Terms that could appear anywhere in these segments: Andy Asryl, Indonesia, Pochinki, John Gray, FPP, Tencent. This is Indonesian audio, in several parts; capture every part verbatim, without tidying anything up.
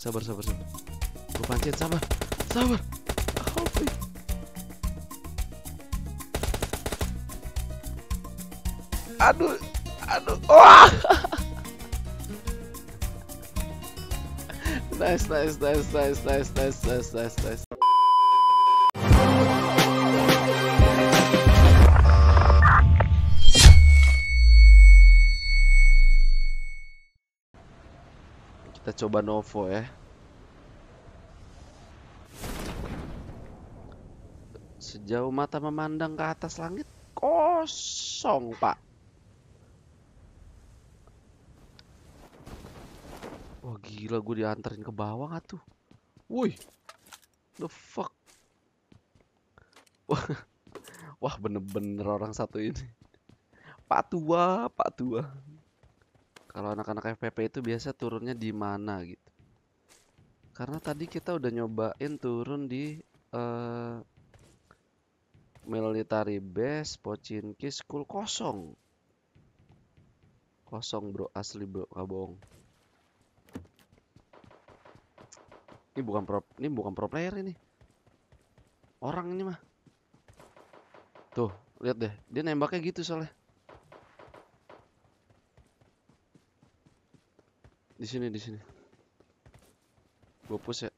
sabar sabar sabar. Gue pancet, sabar sabar. Aduh, aduh, wah. Nice, nice, nice, nice, nice, nice, nice, nice, nice. Kita coba Novo ya. Sejauh mata memandang ke atas langit kosong, Pak. Wah gila, gue diantarin ke bawah gak tuh. Woi, the fuck. Wah, wah bener-bener orang satu ini. Pak tua, pak tua. Kalau anak-anak F P P itu biasa turunnya di mana gitu. Karena tadi kita udah nyobain turun di uh, military base, Pochinki School, kosong. Kosong bro, asli bro, gak bohong. Ini bukan pro, ini bukan pro player ini. Orang ini mah. Tuh, lihat deh. Dia nembaknya gitu soalnya. Di sini, di sini. Gua push ya.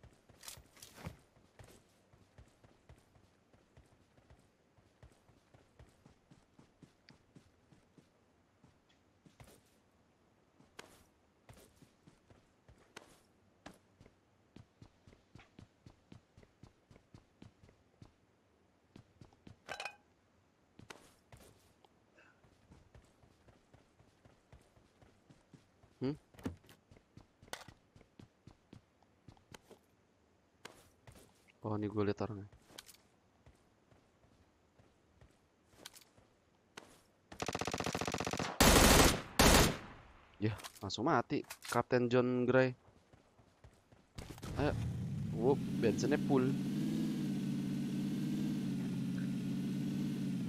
Hmm? Oh ini gue liat orangnya. Ya langsung mati Kapten John Gray. Ayo. Wup, bensinnya full.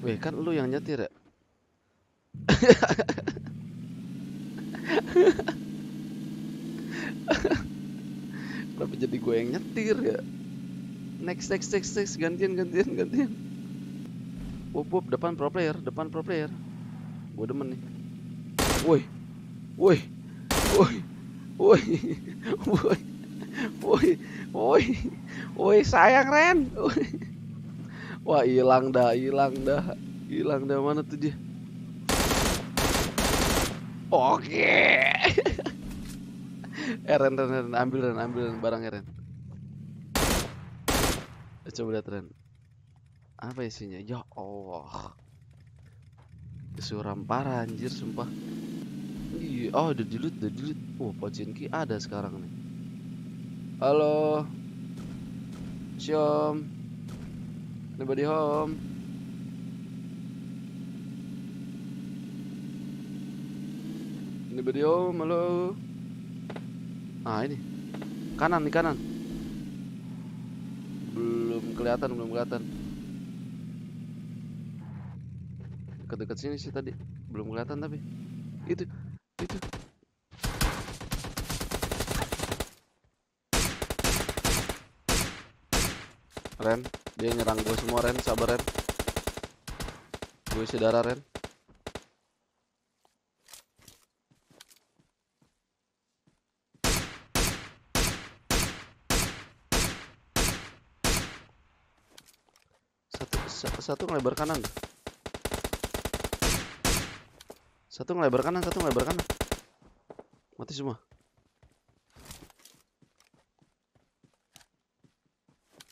Weh kan lu yang nyetir ya. Kenapa jadi gue yang nyetir ya? Next, next, next, next, gantian, gantian, gantian. Wup, wup, depan pro player, depan pro player. Gue demen nih. Woi, woi, woi, woi, woi, woi, woi, woi, sayang Ren. Woy. Wah, hilang dah, hilang dah, hilang dah, mana tuh dia? Oke. Eh Ren, Ren, Ren, ambil Ren, ambil Ren, barangnya Ren. Coba lihat Ren. Apa isinya? Ya Allah. Kesuram parah anjir, sumpah. Iya, oh udah dilut, udah dilut. Oh, Pochinki ada sekarang nih. Halo. Syom. Anybody home? Ini video malu. Ah ini kanan, di kanan. Belum kelihatan, belum kelihatan. Dekat-dekat sini sih tadi, belum kelihatan tapi. Itu, itu. Ren, dia nyerang gue semua Ren, sabar Ren. Gue isi darah Ren. Satu ngelebar kanan. Satu ngelebar kanan, satu ngelebar kanan. Mati semua.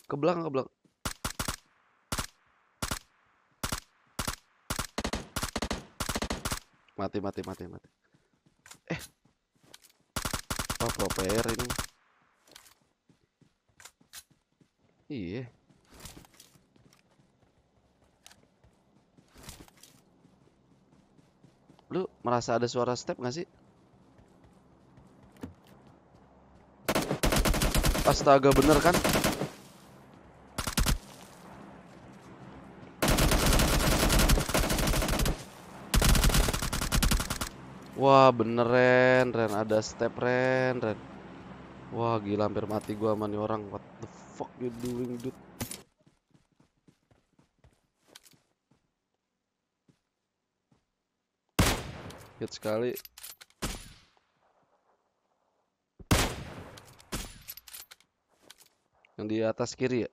Ke belakang, ke belakang. Mati, mati, mati, mati. Eh. Oh, pro player ini. Iya. Lu merasa ada suara step gak sih? Astaga bener kan? Wah bener Ren, Ren ada step Ren, Ren. Wah gila, hampir mati gua sama nih orang. What the fuck you doing, dude? Hit sekali. Yang di atas kiri ya?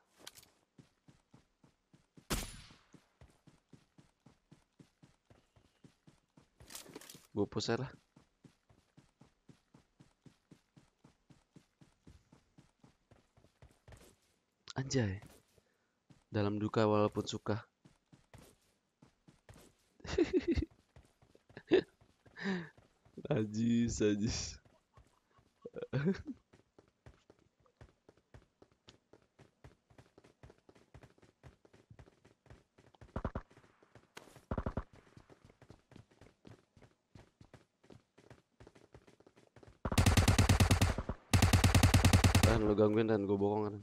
Gue push lah. Anjay. Dalam duka walaupun suka. Najis, najis. Dan lu gangguin dan gue bohongan.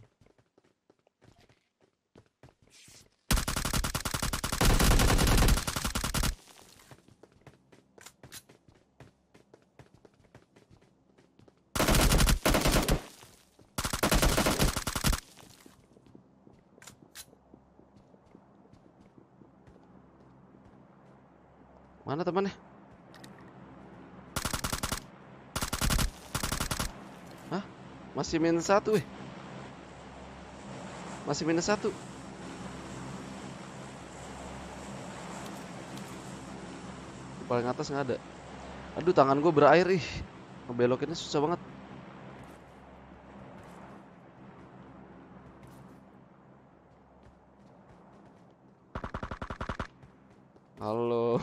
Mana temannya? Hah? Masih minus satu, weh. Masih minus satu. Paling atas nggak ada. Aduh, tangan gue berair, ih. Ngebelokinnya susah banget. Halo,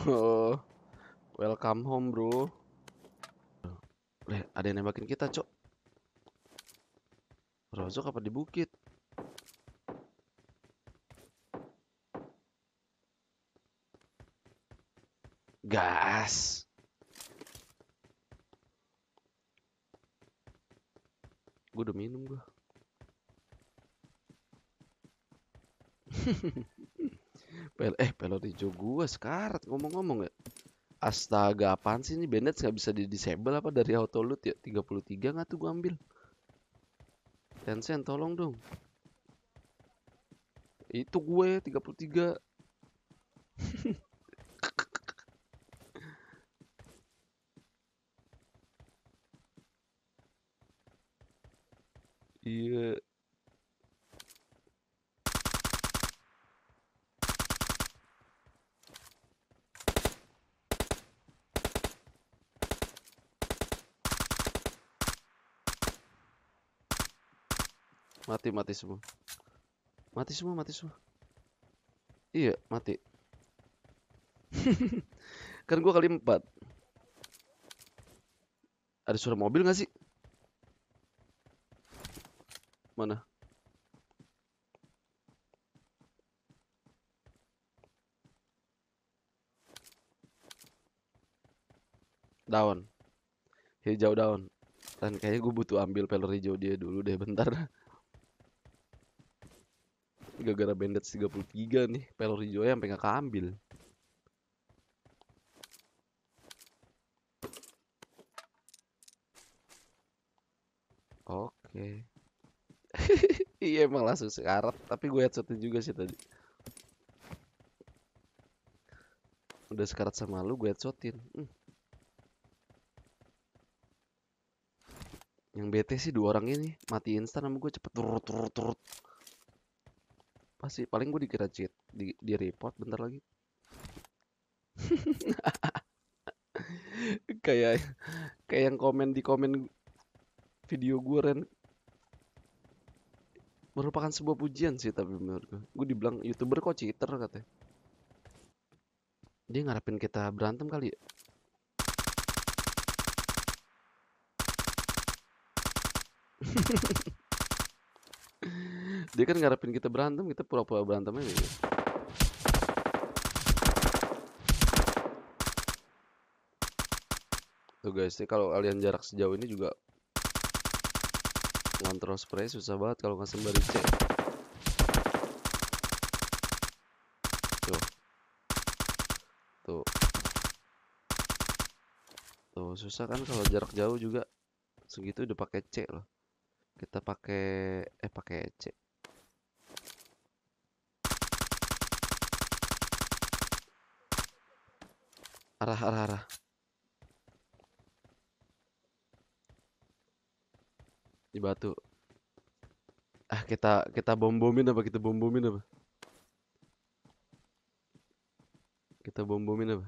welcome home bro. Leh, ada yang nembakin kita, cok. Rozok apa di bukit? Gas. Gue udah minum gue. Pel eh pelot hijau gua sekarat ngomong-ngomong ya. Astaga, apaan sih ini bandage nggak bisa di disable apa dari auto loot ya? tiga puluh tiga nggak tuh gua ambil. Tencent tolong dong. Itu gue tiga puluh tiga. Iya. yeah. Mati, mati semua. Mati semua, mati semua. Iya, mati. Kan gua kali empat. Ada suara mobil gak sih? Mana? Daun. Hijau daun. Dan kayaknya gue butuh ambil pelor hijau dia dulu deh, bentar. Gara-gara bandage tiga puluh tiga nih, pelor hijau sampai nggak keambil. Oke. Iya emang langsung sekarat, tapi gue headshot juga sih tadi. Udah sekarat sama lu, gue headshotin. Hmm. Yang bete sih dua orang ini, mati instan sama gue cepet turut turut turut. Pasti paling gue dikira cheat, di, di report bentar lagi. Kayak kayak yang komen di komen video gue, Ren. Merupakan sebuah pujian sih tapi menurut gue. Gue dibilang YouTuber kok cheater katanya. Dia ngarepin kita berantem kali ya. Dia kan ngarepin kita berantem, kita pura-pura berantem aja gitu. Tuh guys, kalau kalian jarak sejauh ini juga kontrol spray susah banget kalau nggak sembari C. Tuh. Tuh. Tuh susah kan kalau jarak jauh juga. Segitu udah pakai C loh. Kita pakai eh pakai C. Arah arah arah. Di batu. Ah, kita kita bom-bomin apa kita bom-bomin apa? Kita bom-bomin apa?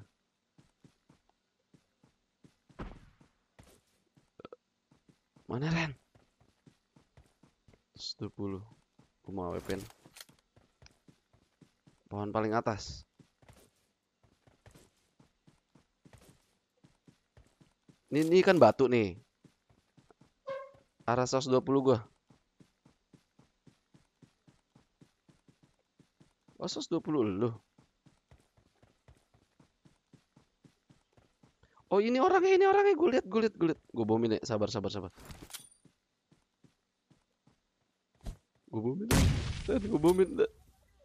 Mana Ren? seratus dua puluh. Aku mau weapon. Pohon paling atas. Ini, ini kan batu nih. Arah seratus dua puluh gua. Oh, seratus dua puluh lu. Oh, ini orangnya, ini orangnya. Gue liat, gue liat, gue liat. Gue bomin ya. Sabar, sabar, sabar. Gue bomin. Ren, gue bomin.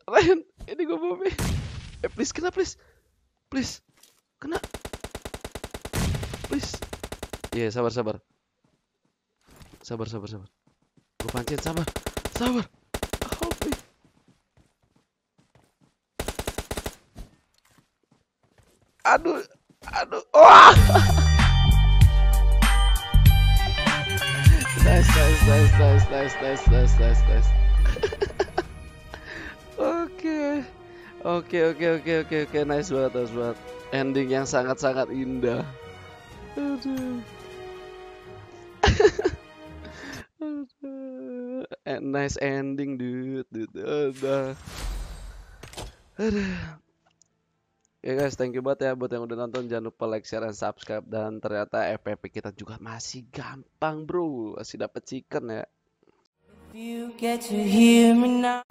Ren, ini gue bomin. Eh, please, kena, please. Please. Kena. Please. Iya, yeah, sabar, sabar. Sabar, sabar, sabar. Gue pancet, sabar. Sabar. Help me. Aduh. Aduh, wah, oh. nice, nice, nice, nice, nice, nice, nice, nice, nice. Oke, oke, oke, oke, oke, oke, nice banget, nice banget. Ending yang sangat-sangat indah. Aduh. Aduh, nice ending, dude, dude, aduh. Aduh. Ya guys, thank you banget ya buat yang udah nonton. Jangan lupa like, share, dan subscribe. Dan ternyata F P P kita juga masih gampang bro. Masih dapet chicken ya.